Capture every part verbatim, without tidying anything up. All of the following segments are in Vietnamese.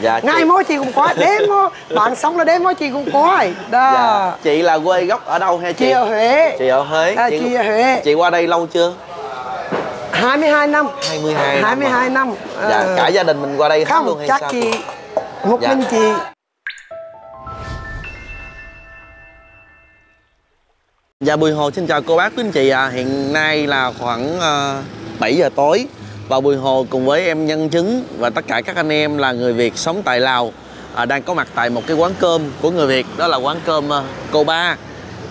Dạ, ngày chị... mối chị cũng có, đến mối bạn sống là đến mối chị cũng có đó. Dạ. Chị là quê gốc ở đâu hay chị? Chị ở Huế. Chị ở Huế. À, chị... chị ở Huế. Chị qua đây lâu chưa? hai mươi hai năm. hai mươi hai. hai mươi hai năm. Mà. Dạ, cả gia đình mình qua đây không luôn hay chắc sao? Chị một dạ. mình chị. Dạ Bùi Hồ xin chào cô bác quý anh chị ạ. À. Hiện nay là khoảng uh, bảy giờ tối và Bùi Hồ cùng với em Nhân Chứng và tất cả các anh em là người Việt sống tại Lào à, đang có mặt tại một cái quán cơm của người Việt, đó là quán cơm uh, Cô Ba.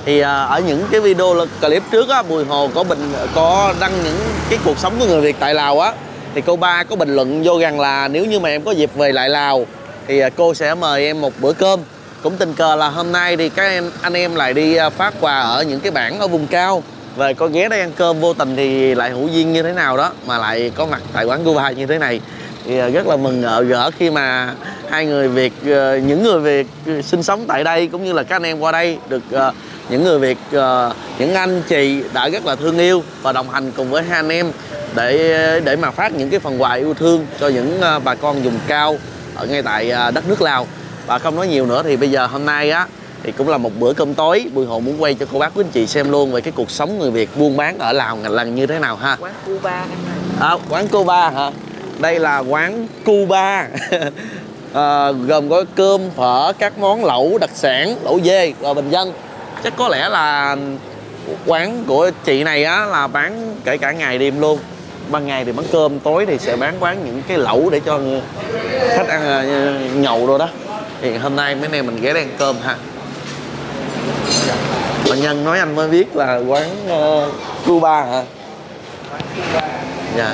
Thì uh, ở những cái video clip trước á, Bùi Hồ có bình có đăng những cái cuộc sống của người Việt tại Lào á, thì cô Ba có bình luận vô rằng là nếu như mà em có dịp về lại Lào thì uh, cô sẽ mời em một bữa cơm. Cũng tình cờ là hôm nay thì các em, anh em lại đi phát quà ở những cái bản ở vùng cao, về có ghé đây ăn cơm, vô tình thì lại hữu duyên như thế nào đó mà lại có mặt tại quán Cô Ba như thế này. Thì rất là mừng gỡ khi mà hai người Việt, những người Việt sinh sống tại đây cũng như là các anh em qua đây được những người Việt, những anh chị đã rất là thương yêu và đồng hành cùng với hai anh em để để mà phát những cái phần quà yêu thương cho những bà con vùng cao ở ngay tại đất nước Lào. Và không nói nhiều nữa thì bây giờ hôm nay á thì cũng là một bữa cơm tối, Bùi Hồ muốn quay cho cô bác quý anh chị xem luôn về cái cuộc sống người Việt buôn bán ở Lào ngành lần như thế nào ha. Quán Cô Ba à, quán Cô Ba hả? Đây là quán Cô Ba. À, gồm có cơm, phở, các món lẩu đặc sản, lẩu dê và bình dân. Chắc có lẽ là quán của chị này á là bán kể cả ngày đêm luôn. Ban ngày thì bán cơm, tối thì sẽ bán bán những cái lẩu để cho khách ăn nhậu rồi đó. Thì hôm nay mấy anh em mình ghé đây ăn cơm ha. Bà Nhân nói anh mới biết là quán uh, Cô Ba hả? Quán Cô Ba. Dạ.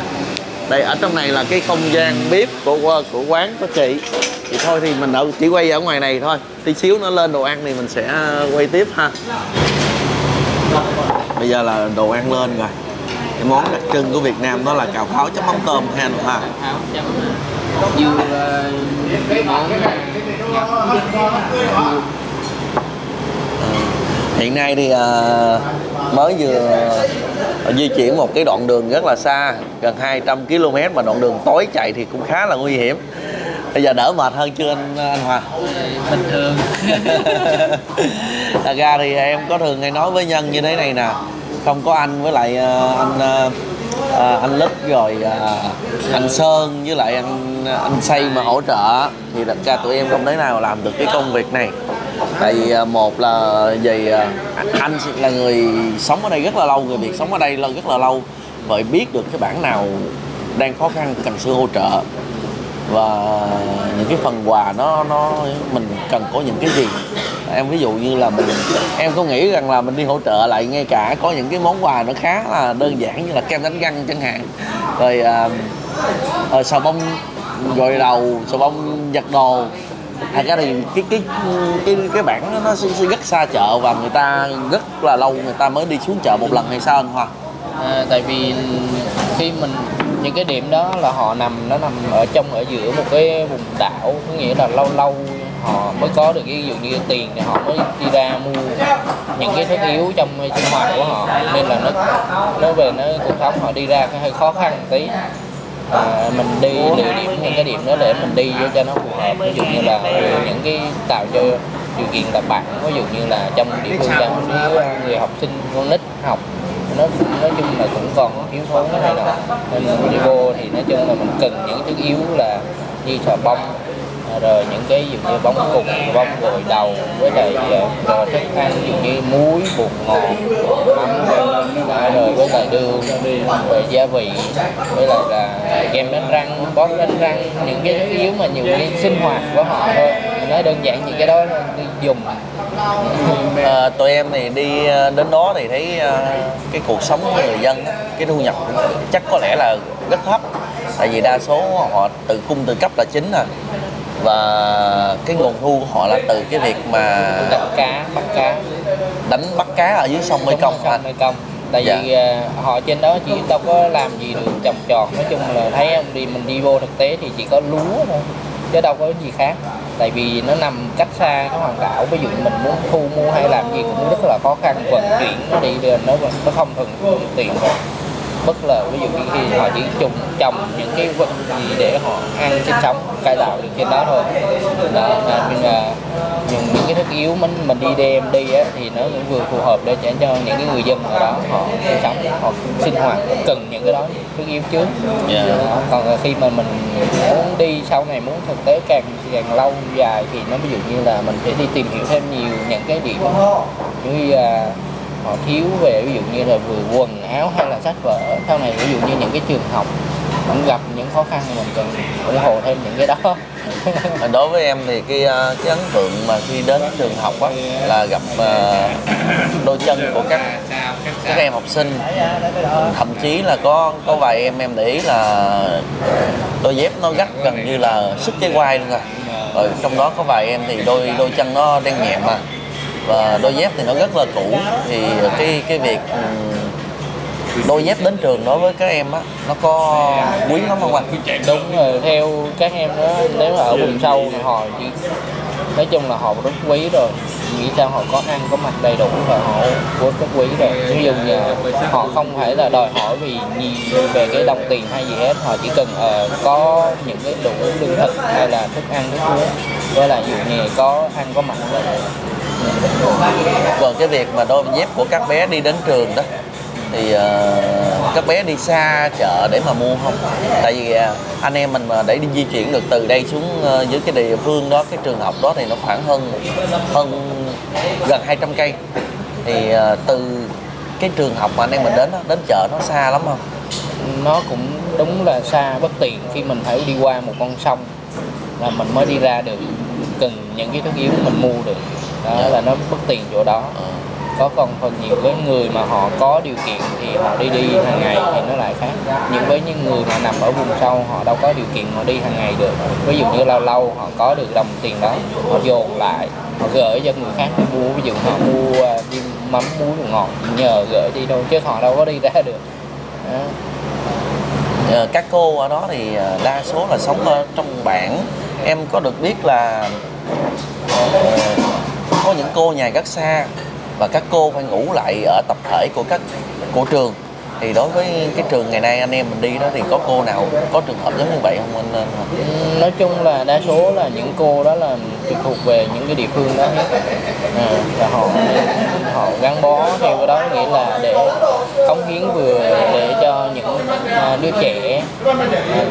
Đây ở trong này là cái không gian bếp của của quán của chị. Thì thôi thì mình ở, chỉ quay ở ngoài này thôi. Tí xíu nó lên đồ ăn thì mình sẽ quay tiếp ha. Bây giờ là đồ ăn lên rồi. Cái món đặc trưng của Việt Nam đó là cào pháo chấm mắm tôm ha. Cào pháo chấm dưa món. Hiện nay thì uh, mới vừa di chuyển một cái đoạn đường rất là xa, gần hai trăm ki lô mét mà đoạn đường tối chạy thì cũng khá là nguy hiểm. Bây giờ đỡ mệt hơn chưa anh, anh Hòa? Bình thường. Thật ra thì em có thường hay nói với Nhân như thế này nè, không có anh với lại uh, anh uh, À, anh Lít rồi à, anh Sơn với lại anh anh Say mà hỗ trợ thì thật ra tụi em không thể nào làm được cái công việc này. Tại vì một là vì anh là người sống ở đây rất là lâu, người Việt sống ở đây rất là lâu, vậy biết được cái bản nào đang khó khăn cần sự hỗ trợ, và những cái phần quà nó nó mình cần có những cái gì. Em ví dụ như là mình em không nghĩ rằng là mình đi hỗ trợ lại, ngay cả có những cái món quà nó khá là đơn giản như là kem đánh răng chẳng hạn, rồi à, à, xà bông gội đầu, xà bông giặt đồ. Thật ra thì cái cái cái cái bản đó, nó rất xa chợ và người ta rất là lâu người ta mới đi xuống chợ một lần hay sao anh Hoa? À, tại vì khi mình những cái điểm đó là họ nằm nó nằm ở trong ở giữa một cái vùng đảo, có nghĩa là lâu lâu họ mới có được cái ví dụ như tiền thì họ mới đi ra mua những cái thiết yếu trong sinh hoạt của họ, nên là nó nó về nó cuộc sống họ đi ra hơi khó khăn tí. À, mình đi lựa điểm những cái điểm đó để mình đi vô cho nó phù hợp, ví dụ như là những cái tạo cho điều kiện là bạn, ví dụ như là trong địa phương đang người học sinh con nít học nó nói chung là cũng còn thiếu thốn cái này đó, nên mình đi vô thì nói chung là mình cần những thứ yếu là như xà bông, rồi những cái dụ như bóng cục, bóng gội đầu, với lại đồ thức ăn ví dụ như muối, bột ngọt, mắm, rồi với lại đường, rồi gia vị, với lại là kem đánh răng, bóp đánh răng, những cái thứ yếu mà nhiều cái sinh hoạt của họ thôi, nói đơn giản những cái đó đi dùng. À, tụi em thì đi đến đó thì thấy cái cuộc sống của người dân, cái thu nhập chắc có lẽ là rất thấp, tại vì đa số họ tự cung tự cấp là chính à. Và cái nguồn thu của họ là từ cái việc mà đánh cá, bắt cá, đánh bắt cá ở dưới sông Mỹ Công. Sông Mỹ Công. Tại dạ. vì uh, họ trên đó chỉ đâu có làm gì được trồng trọt, nói chung là thấy không đi mình đi vô thực tế thì chỉ có lúa thôi, chứ đâu có gì khác. Tại vì nó nằm cách xa cái hoàng đảo, ví dụ mình muốn thu mua hay làm gì cũng rất là khó khăn, vận chuyển nó đi nó nó không thường tiện rồi. bất lợi. Ví dụ như khi họ chỉ trùng trồng những cái vật gì để họ ăn sinh sống, cải tạo được trên đó thôi. Đó, nên là những, những cái thức yếu mình mình đi đem đi á, thì nó cũng vừa phù hợp để cho những cái người dân ở đó họ sinh sống, họ sinh hoạt cần những cái đó thức yếu trước. Yeah. Đó, còn khi mà mình muốn đi sau này, muốn thực tế càng càng lâu dài thì nó ví dụ như là mình phải đi tìm hiểu thêm nhiều những cái điểm như là họ thiếu về, ví dụ như là vừa quần áo hay là sách vở. Sau này ví dụ như những cái trường học cũng gặp những khó khăn, mình cần ủng hộ thêm những cái đó. Đối với em thì cái cái ấn tượng mà khi đến trường học á là gặp uh, đôi chân của các các em học sinh, thậm chí là có có vài em em để ý là đôi dép nó gắt gần như là xích cái quai luôn rồi. Rồi trong đó có vài em thì đôi đôi chân nó đen nhẹm mà, và đôi dép thì nó rất là cũ. Thì cái cái việc đôi dép đến trường đối với các em á, nó có quý lắm không anh? Đúng rồi, theo các em đó, nếu mà ở vùng sâu họ chỉ, nói chung là họ rất quý rồi, nghĩ sao họ có ăn có mặc đầy đủ và họ rất quý rồi. Ví dụ như họ không phải là đòi hỏi vì gì về cái đồng tiền hay gì hết, họ chỉ cần uh, có những cái đủ lương thực hay là thức ăn thức uống, với là dù nghề có ăn có mặc đầy đủ. Và cái việc mà đôi dép của các bé đi đến trường đó thì uh, các bé đi xa chợ để mà mua không? Tại vì uh, anh em mình mà để đi di chuyển được từ đây xuống uh, dưới cái địa phương đó, cái trường học đó thì nó khoảng hơn hơn gần hai trăm cây. Thì uh, từ cái trường học mà anh em mình đến đó, đến chợ nó xa lắm không? Nó cũng đúng là xa, bất tiện khi mình phải đi qua một con sông là mình mới đi ra được, cần những cái thức yếu mình mua được. Đó dạ. Là nó bất tiện chỗ đó. Ừ. Có còn phần nhiều với người mà họ có điều kiện thì họ đi đi hàng ngày thì nó lại khác. Nhưng với những người mà nằm ở vùng sâu họ đâu có điều kiện họ đi hàng ngày được. Ví dụ như lâu lâu họ có được đồng tiền đó, họ dồn lại, họ gửi cho người khác đi mua. Ví dụ họ mua đi mắm muối đồ ngọt, nhờ gửi đi đâu chứ họ đâu có đi ra được. Đó. Các cô ở đó thì đa số là sống trong bản. Em có được biết là có những cô nhà rất xa và các cô phải ngủ lại ở tập thể của các của trường. Thì đối với cái trường ngày nay anh em mình đi đó thì có cô nào có trường hợp giống như vậy không anh? Nói chung là đa số là những cô đó là trực thuộc về những cái địa phương đó hết. À, và họ họ gắn bó theo cái đó, nghĩa là để cống hiến vừa để cho những đứa trẻ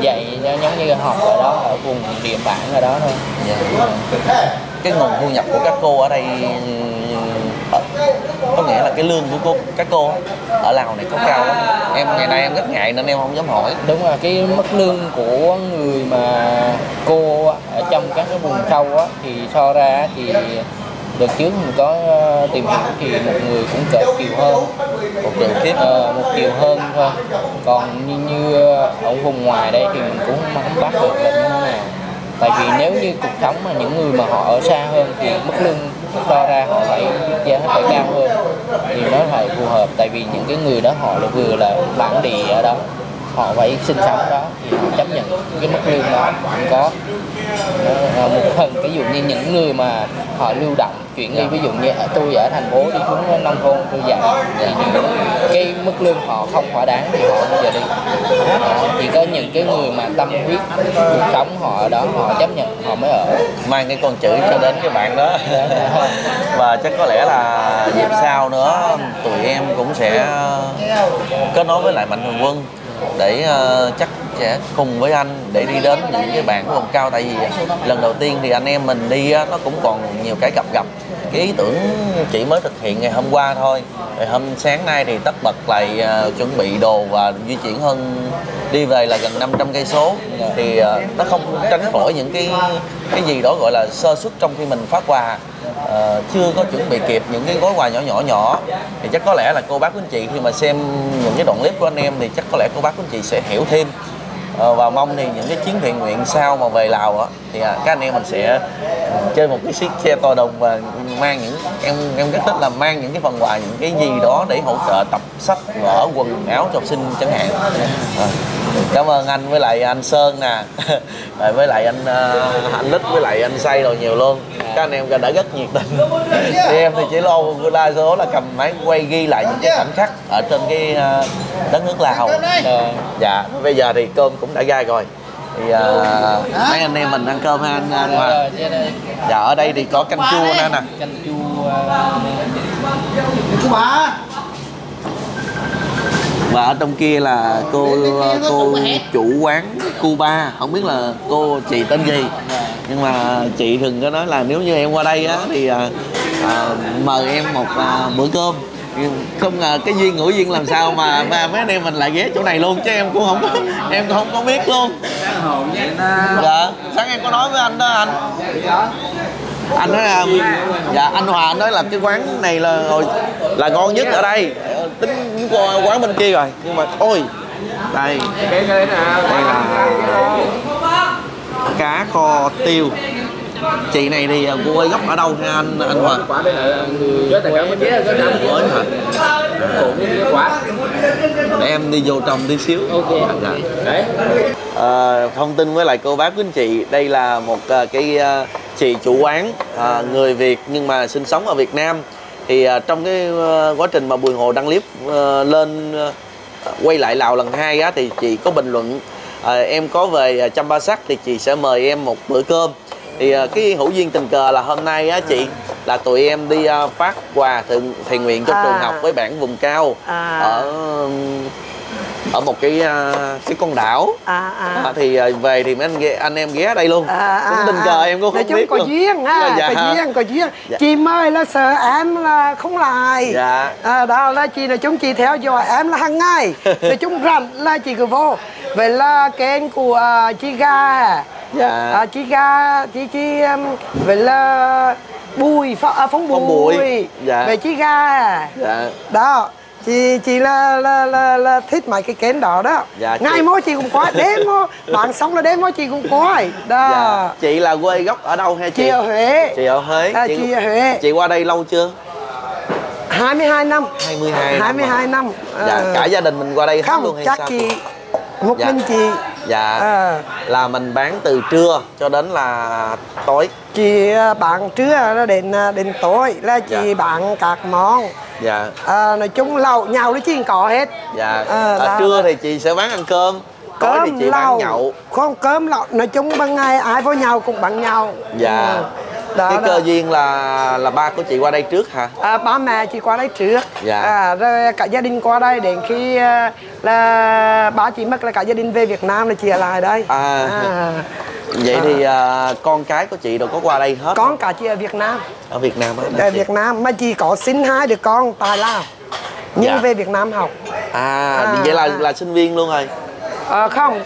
dạy giống như học ở đó, ở vùng địa bản ở đó thôi. Yeah. Cái nguồn thu nhập của các cô ở đây có nghĩa là cái lương của cô, các cô ở Lào này có cao lắm. Em ngày nay em rất ngại nên em không dám hỏi. Đúng là cái mức lương của người mà cô ở trong các cái vùng sâu á, thì so ra thì đợt trước mình có tìm hiểu thì một người cũng cỡ triệu hơn, một triệu tiếp ờ, một triệu hơn thôi. Còn như, như ở vùng ngoài đây thì mình cũng không bắt được là như thế nào. Tại vì nếu như cuộc sống mà những người mà họ ở xa hơn thì mức lương đo ra họ phải giá phải cao hơn thì nó phải phù hợp. Tại vì những cái người đó họ là vừa là bản địa ở đó, họ phải sinh sống đó thì họ chấp nhận cái mức lương đó cũng có. Đó, một phần ví dụ như những người mà họ lưu động chuyển đi, ví dụ như tôi ở thành phố đi xuống nông thôn tôi dạy thì những cái mức lương họ không thỏa đáng thì họ bây giờ đi. Đó, chỉ có những cái người mà tâm huyết cuộc sống họ ở đó họ chấp nhận họ mới ở, mang cái con chữ cho đến cái bạn đó. Và chắc có lẽ là dịp sau nữa tụi em cũng sẽ kết nối với lại Mạnh Thường Quân để uh, chắc sẽ cùng với anh để đi đến những cái bản vùng cao. Tại vì lần đầu tiên thì anh em mình đi á, nó cũng còn nhiều cái gặp gặp cái ý tưởng chỉ mới thực hiện ngày hôm qua thôi. Rồi hôm sáng nay thì tất bật lại uh, chuẩn bị đồ và di chuyển hơn đi về là gần năm trăm cây số thì uh, nó không tránh khỏi những cái cái gì đó gọi là sơ suất trong khi mình phát quà. Uh, chưa có chuẩn bị kịp những cái gói quà nhỏ nhỏ nhỏ thì chắc có lẽ là cô bác quý anh chị khi mà xem những cái đoạn clip của anh em thì chắc có lẽ cô bác quý anh chị sẽ hiểu thêm. Uh, và mong thì những cái chuyến thiện nguyện sau mà về Lào đó, thì uh, các anh em mình sẽ chơi một cái chiếc xe to đồng và mang những em em rất thích là mang những cái phần quà, những cái gì đó để hỗ trợ tập sách vở quần áo cho học sinh chẳng hạn. Uh, cảm ơn anh với lại anh Sơn nè, với lại anh uh, anh Lít với lại anh Say rồi nhiều luôn. Các anh em đã rất nhiệt tình. Thì em thì chỉ lo là số là cầm máy quay ghi lại những cái khoảnh khắc ở trên cái uh, đất nước Lào. Ờ, dạ, bây giờ thì cơm cũng đã ra rồi. Thì uh, mấy anh em mình ăn cơm ha anh, anh mà. Dạ, ở đây thì có canh chua nữa nè. Canh chua bà. Và ở trong kia là cô cô chủ quán Cuba, không biết là cô chị tên gì, nhưng mà chị thường có nói là nếu như em qua đây á thì à, à, mời em một à, bữa cơm. Không ngờ cái duyên ngẫu duyên làm sao mà mà mấy anh em mình lại ghé chỗ này luôn, chứ em cũng không có, em cũng không có biết luôn. Dạ, sáng em có nói với anh đó anh. Anh nói là, dạ anh Hòa nói là cái quán này là là ngon nhất ở đây, tính quán bên kia rồi, nhưng mà ôi đây, đây là cá kho tiêu. Chị này thì cô ơi, gốc ở đâu nha anh anh Hòa? Để em đi vô trong tí xíu. À, thông tin với lại cô bác quý anh chị, đây là một cái chị chủ quán à, người Việt nhưng mà sinh sống ở Việt Nam. Thì à, trong cái uh, quá trình mà Bùi Hồ đăng clip uh, lên uh, quay lại Lào lần hai á, thì chị có bình luận uh, em có về uh, Champasak thì chị sẽ mời em một bữa cơm. Thì uh, cái hữu duyên tình cờ là hôm nay á chị, là tụi em đi uh, phát quà thiện, thiện nguyện trong à. trường học với bản vùng cao à. ở ở một cái uh, cái con đảo à, à. À, thì uh, về thì mấy anh anh em ghé đây luôn à, cũng tình cờ à. em cũng không biết có luôn. Duyên ha, dạ. Có duyên, có duyên. Dạ. Chị mới là sợ em là không lại dạ. À, đó là chị là chúng chị theo dõi em là hàng ngày rồi chúng rảnh là chị cứ vô vậy là kênh của uh, chị Ga dạ. À, chị Ga chị chị um, vậy là Bùi à, Phóng Bùi, Bùi. Dạ. Về chị Ga dạ. Đó chị chị là, là là là thích mấy cái kén đỏ đó dạ, ngày mỗi chị cũng có đến mô bạn sống là đến mỗi chị cũng có đó dạ. Chị là quê gốc ở đâu hay chị? Chị ở Huế. Chị ở Huế à, chị, chị ở Huế. Chị qua đây lâu chưa? Hai mươi hai năm. Hai mươi hai hai mươi hai năm, năm. Dạ, cả gia đình mình qua đây không luôn hay chắc sao? Chị một dạ. Mình chị dạ à. Là mình bán từ trưa cho đến là tối. Chị bán trưa đến đến tối là chị dạ. Bán các món dạ à, nói chung lẩu nhậu nó chỉ có hết dạ à, à, trưa thì chị sẽ bán ăn cơm, tối cơm, thì chị lẩu, bán nhậu không cơm lẩu, nói chung ban ngày ai với nhau cũng bằng nhau dạ đó, cái đó. Cơ duyên là là ba của chị qua đây trước hả? À, ba mẹ chị qua đây trước dạ à, rồi cả gia đình qua đây, đến khi là ba chị mất là cả gia đình về Việt Nam là chị ở lại đây à, à. Vậy à. Thì uh, con cái của chị đều có qua đây hết. Con cả chị ở Việt Nam. Ở Việt Nam á. Ở Việt Nam mà chị có sinh hai đứa con tại Lào. Nhưng dạ. Về Việt Nam học. À, à vậy là là sinh viên luôn rồi. À, không,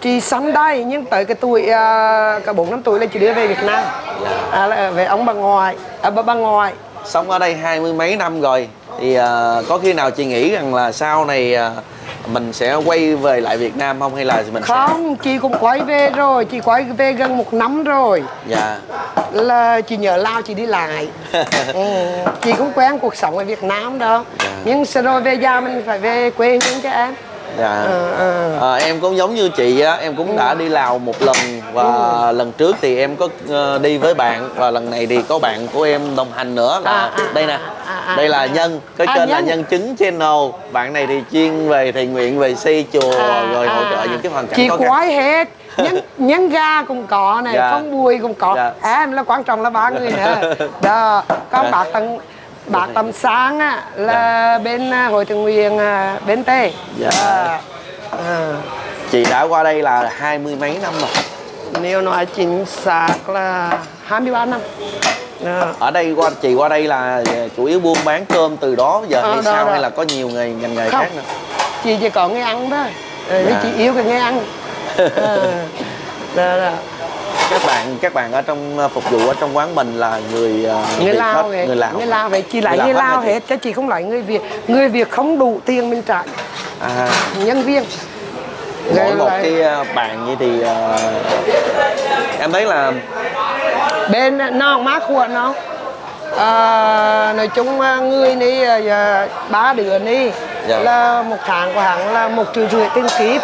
chị sống đây nhưng tới cái tuổi uh, cả bốn năm tuổi là chị đi về Việt Nam. Dạ. À, là về ông bà ngoại, à, bà, bà ngoại. Sống ở đây hai mươi mấy năm rồi. Thì uh, có khi nào chị nghĩ rằng là sau này uh, mình sẽ quay về lại Việt Nam không, hay là mình không sẽ... Chị cũng quay về rồi, chị quay về gần một năm rồi dạ là chị nhờ Lào chị đi lại ừ. Chị cũng quen cuộc sống ở Việt Nam đó dạ. Nhưng sau rồi về già mình phải về quê hương cho em dạ ừ, ừ. À, em cũng giống như chị á, em cũng ừ. Đã đi Lào một lần và ừ. Lần trước thì em có uh, đi với bạn, và lần này thì có bạn của em đồng hành nữa là à, à, đây nè à, à, đây là Nhân, cái à, kênh Nhân. Là Nhân Chứng Channel, bạn này thì chuyên về thiện nguyện, về xây chùa à, rồi hỗ trợ à, những cái hoàn cảnh chị có quái hết nhân nhân ga cũng có này dạ. Phong Bùi cũng có dạ. À, em là quan trọng là ba người nữa đó con dạ. Bạc tầng Bạc Tâm Sáng á, là dạ. Bên Hội Thiện Nguyện bên Tây dạ. À, à. Chị đã qua đây là hai mươi mấy năm rồi. Nếu nói chính xác là hai mươi ba năm à. Ở đây qua chị qua đây là chủ yếu buôn bán cơm từ đó giờ à, hay sao rồi. Hay là có nhiều nghề ngành nghề khác nữa? Chị chỉ có nghề ăn thôi à, dạ. Chị yêu cái nghề ăn à. Đó, đó. Các bạn các bạn ở trong phục vụ ở trong quán mình là người uh, người, Lào hết, người Lào người Lào vậy chị lại người, người Lào hết chứ chị không lại người Việt, người Việt không đủ tiền mình trả à. Nhân viên mỗi người một lại... cái bàn như thì uh, em thấy là bên nó má của nó à, nói chung người này ba đứa này dạ. Là một tháng của hắn là một triệu rưỡi tiền kíp.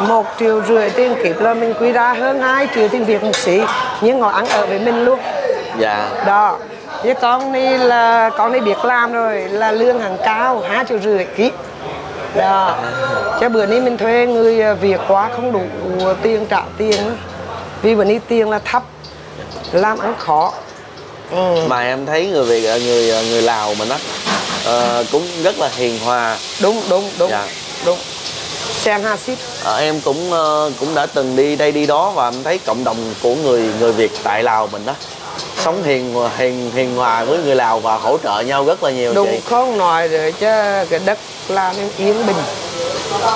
Một triệu rưỡi tiền kịp là mình quy ra hơn hai triệu tiền Việt một xí. Nhưng họ ăn ở với mình luôn. Dạ. Đó. Với con này là con này biết làm rồi. Là lương hàng cao, hai triệu rưỡi kịp. Dạ. Chứ bữa nay mình thuê người Việt quá không đủ tiền trả tiền nữa. Vì bữa nay tiền là thấp, làm ăn khó. Ừ. Mà em thấy người Việt, người người Lào mình á uh, cũng rất là hiền hòa. Đúng đúng đúng. Dạ. Đúng. Champasak. À, em cũng uh, cũng đã từng đi đây đi đó và em thấy cộng đồng của người người Việt tại Lào mình đó sống hiền hiền hiền hòa với người Lào và hỗ trợ nhau rất là nhiều. Đúng chị. Không nói rồi chứ cái đất làm em yên bình,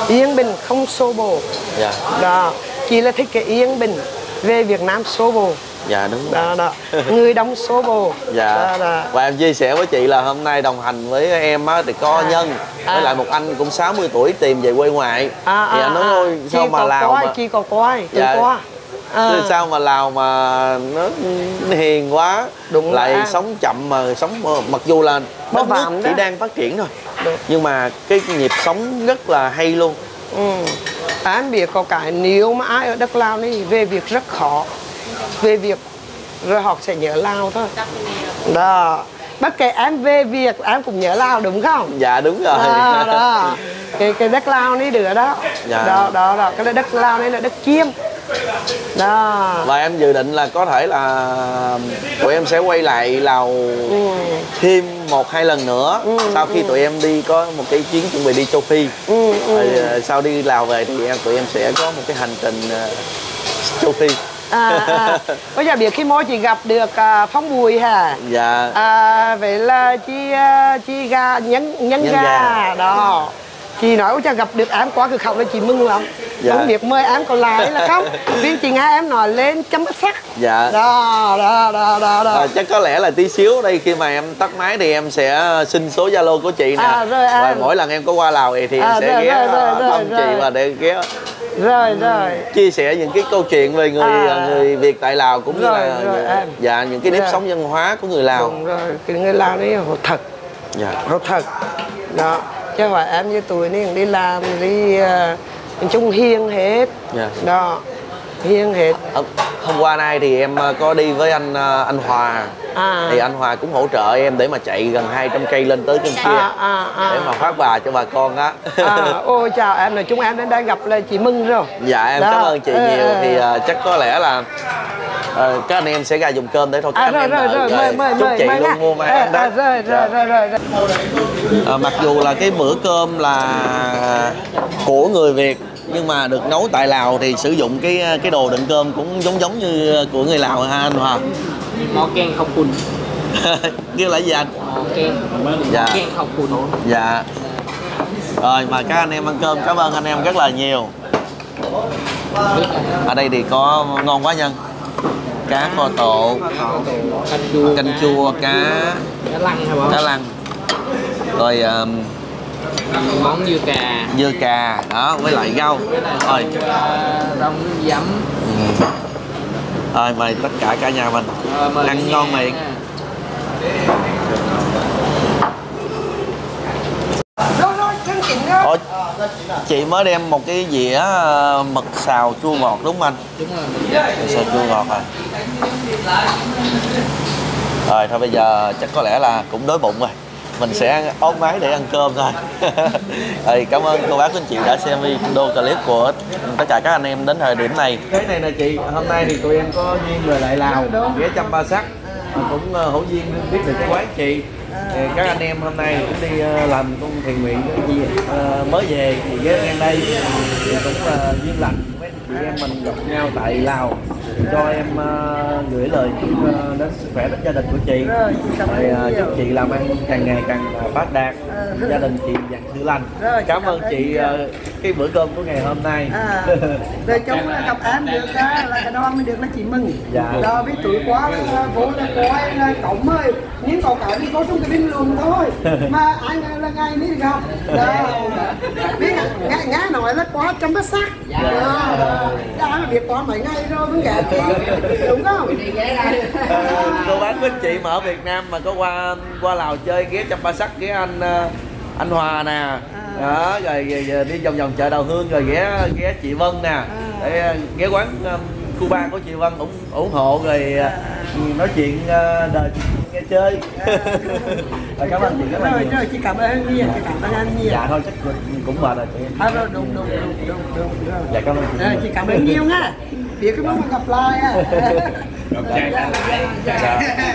yên bình không xô bồ. Dạ. Đó. Chỉ là thích cái yên bình. Về Việt Nam xô bồ. Dạ đúng rồi. Đó, đó. Người đóng số bồ. Dạ đó, đó. Và em chia sẻ với chị là hôm nay đồng hành với em á, thì có à, Nhân với à. lại một anh cũng sáu mươi tuổi tìm về quê ngoại à, thì à, anh nói ôi à, sao mà Lào mà... Chị có coi, chị dạ. có à. Sao mà Lào mà nó hiền quá. Đúng lại à. Sống chậm mà sống mặc dù là đất nước chỉ đó. Đang phát triển thôi. Đúng. Nhưng mà cái nhịp sống rất là hay luôn. Ừ. À, em biết có cái nếu mà ai ở đất Lào này về việc rất khó. Về việc rồi họ sẽ nhớ Lào thôi. Đó. Bất kể em về việc em cũng nhớ Lào đúng không? Dạ đúng rồi. Đó, đó. Cái, cái đất Lào này được đó. Dạ. Đó, đó, đó. Cái đất Lào này là đất chiêm. Đó. Và em dự định là có thể là tụi em sẽ quay lại Lào ừ. thêm một hai lần nữa ừ, sau khi ừ. tụi em đi có một cái chuyến chuẩn bị đi Châu Phi. Ừ, ừ. Sau đi Lào về thì em tụi em sẽ có một cái hành trình Châu Phi. À, à. Bây giờ biết khi mỗi chị gặp được uh, Phong Bùi hả? Dạ à, vậy là chị uh, chị gà nhấn nhấn gà đó. Chị nói cho gặp được em quá cực học là chị mừng lắm. Dạ. Không biết mời em còn lại là không. Viên chị nghe em nói lên Champasak. Dạ. Đó đó đó đó. Đó. À, chắc có lẽ là tí xíu đây khi mà em tắt máy thì em sẽ xin số Zalo của chị nè. À, và em... mỗi lần em có qua Lào thì à, em sẽ rồi, ghé rồi, rồi, rồi, thăm rồi, chị rồi. Và để ghé. Rồi rồi. Chia sẻ những cái câu chuyện về người à, người Việt tại Lào cũng rồi, như là rồi, dạ những cái nếp sống văn hóa của người Lào. Đúng rồi, cái người Lào đấy họ thật. Dạ. Họ thật. Đó. Chứ phải em như tụi này đi làm đi uh, chung hiên hết. Dạ. Đó. Hiên hết. À, hôm qua nay thì em có đi với anh uh, anh Hòa. À. Thì anh Hòa cũng hỗ trợ em để mà chạy gần hai trăm cây lên tới trên kia à, à, à. Để mà phát bà cho bà con á. À, ôi chào em là chúng em đến đây gặp là chị mừng rồi. Dạ em đó. Cảm ơn chị nhiều. À, thì uh, chắc có lẽ là uh, các anh em sẽ ra dùng cơm để thôi các à, anh rồi, em rồi, rồi, rồi, mời, mời, chúc mời, chị mời luôn mua mà em đó. Rồi, rồi, rồi, rồi, rồi. À, mặc dù là cái bữa cơm là của người Việt nhưng mà được nấu tại Lào thì sử dụng cái cái đồ đựng cơm cũng giống giống như của người Lào ha anh Hòa. Món kem không cùn. Kêu là gì anh? Món kem. Dạ. Món kem không cùn. Dạ. Rồi mà các anh em ăn cơm, cảm ơn anh em rất là nhiều. Ở đây thì có ngon quá Nhân. Cá kho tộ, canh chua, cá cá lăng. Rồi um, món dưa cà. Dưa cà đó với lại rau. Rồi rong giấm. Ừ. Rồi mời tất cả cả nhà mình ờ, ăn ngon miệng. Ủa, chị mới đem một cái dĩa mực xào chua ngọt đúng không anh? Đúng rồi. Mực xào chua ngọt rồi. Rồi thôi bây giờ chắc có lẽ là cũng đói bụng rồi. Mình sẽ ốp máy để ăn cơm thôi. Rồi, cảm ơn cô bác anh chị đã xem video clip của tất cả các anh em đến thời điểm này. Cái này nè chị, hôm nay thì tụi em có duyên về lại Lào, ghé Champasak, cũng hữu duyên biết được cái quán chị. Các anh em hôm nay cũng đi làm công thiện nguyện gì mới về thì ghé ngang đây thì cũng duyên lành với chị em mình gặp nhau tại Lào. Cho em uh, gửi lời chúc uh, đến sức khỏe đến gia đình của chị. Rồi, uh, chúc chị làm ăn càng ngày càng uh, phát đạt, gia đình chị dặn sự lành. Rồi, cảm ơn chị uh, cái bữa cơm của ngày hôm nay. À, rồi chúc gặp em được uh, là cái đó mới được là chị mừng. Dạ. Đó với tuổi quá uh, vô là coi là cổng ơi, miếng cầu cậu đi có xuống cái bên luôn thôi. Mà ai là ngày mới được không? Biết ngã ngã nói là quá Champasak. Dạ. Đã là việc có mấy ngày rồi mới gạt. Đúng không? À, cô bán với chị mà ở Việt Nam mà có qua qua Lào chơi ghé Champasak ghé anh anh Hòa nè đó rồi, rồi, rồi đi vòng vòng chợ Đào Hương rồi ghé ghé chị Vân nè để ghé quán Cuba của chị Vân cũng ủng, ủng hộ rồi nói chuyện đời nghe chơi. Và cảm ơn chị rất là nhiều. Chị cảm ơn nhiều, chị cảm ơn anh nhiều. Dạ thôi chắc cũng mệt rồi chị. À, đúng, đúng, đúng, đúng, đúng, đúng. Dạ cảm ơn chị. Chị cảm ơn nhiều nha. Để cái món gặp lại á. Dạ.